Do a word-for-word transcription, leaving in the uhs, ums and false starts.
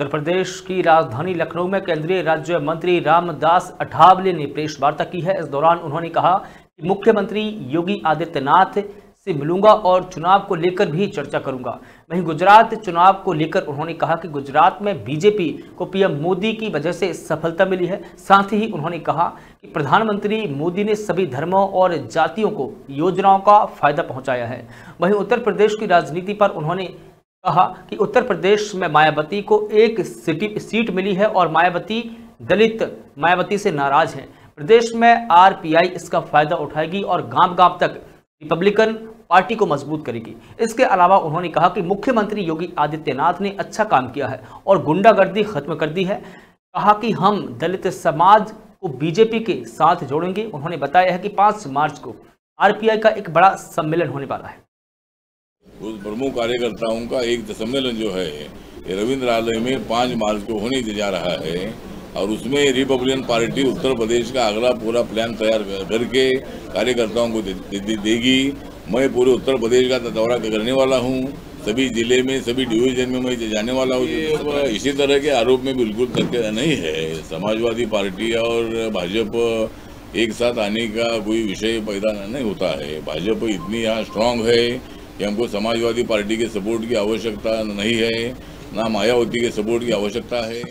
उत्तर प्रदेश की राजधानी लखनऊ में केंद्रीय राज्य मंत्री रामदास अठावले ने प्रेस वार्ता की है। इस दौरान उन्होंने कहा कि मुख्यमंत्री योगी आदित्यनाथ से मिलूंगा और चुनाव को लेकर भी चर्चा करूंगा। वहीं गुजरात चुनाव को लेकर उन्होंने कहा कि गुजरात में बीजेपी को पीएम मोदी की वजह से सफलता मिली है। साथ ही उन्होंने कहा कि प्रधानमंत्री मोदी ने सभी धर्मों और जातियों को योजनाओं का फायदा पहुंचाया है। वहीं उत्तर प्रदेश की राजनीति पर उन्होंने कहा कि उत्तर प्रदेश में मायावती को एक सीट मिली है और मायावती दलित मायावती से नाराज हैं। प्रदेश में आरपीआई इसका फायदा उठाएगी और गांव-गांव तक रिपब्लिकन पार्टी को मजबूत करेगी। इसके अलावा उन्होंने कहा कि मुख्यमंत्री योगी आदित्यनाथ ने अच्छा काम किया है और गुंडागर्दी खत्म कर दी है। कहा कि हम दलित समाज को बीजेपी के साथ जोड़ेंगे। उन्होंने बताया है कि पांच मार्च को आरपीआई का एक बड़ा सम्मेलन होने वाला है। उस प्रमुख कार्यकर्ताओं का एक सम्मेलन जो है ये रविंद्रालय में पाँच मार्च को होने जा रहा है और उसमें रिपब्लिकन पार्टी उत्तर प्रदेश का अगला पूरा प्लान तैयार करके कार्यकर्ताओं को दे, दे, दे, देगी। मैं पूरे उत्तर प्रदेश का दौरा करने वाला हूँ। सभी जिले में सभी डिवीजन में मैं जाने वाला हूँ। इसी तरह के आरोप में बिल्कुल तक नहीं है। समाजवादी पार्टी और भाजपा एक साथ आने का कोई विषय पैदा नहीं होता है। भाजपा इतनी यहाँ स्ट्रांग है कि हमको समाजवादी पार्टी के सपोर्ट की आवश्यकता नहीं है, ना मायावती के सपोर्ट की आवश्यकता है।